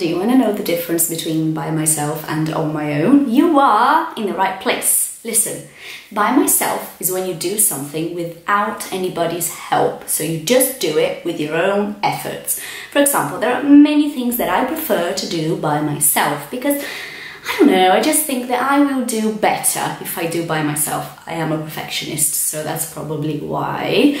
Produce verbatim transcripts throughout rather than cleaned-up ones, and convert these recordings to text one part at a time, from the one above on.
Do you want to know the difference between by myself and on my own? You are in the right place. Listen, by myself is when you do something without anybody's help. So you just do it with your own efforts. For example, there are many things that I prefer to do by myself because I don't know, I just think that I will do better if I do by myself. I am a perfectionist, so that's probably why.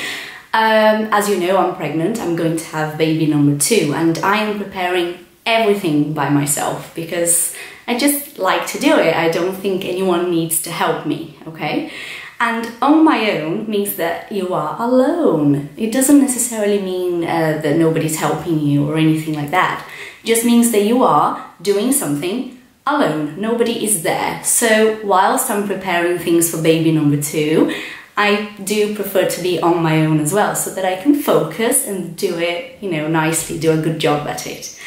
Um, as you know, I'm pregnant, I'm going to have baby number two, and I am preparing everything by myself because I just like to do it. I don't think anyone needs to help me, okay? And on my own means that you are alone. It doesn't necessarily mean uh, that nobody's helping you or anything like that. It just means that you are doing something alone, nobody is there. So whilst I'm preparing things for baby number two, I do prefer to be on my own as well, so that I can focus and do it, you know, nicely, do a good job at it.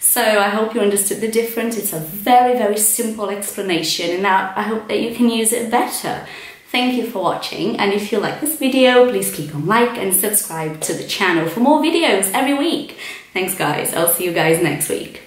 So I hope you understood the difference. It's a very, very simple explanation, and now I hope that you can use it better. Thank you for watching, and if you like this video, please click on like and subscribe to the channel for more videos every week. Thanks guys, I'll see you guys next week.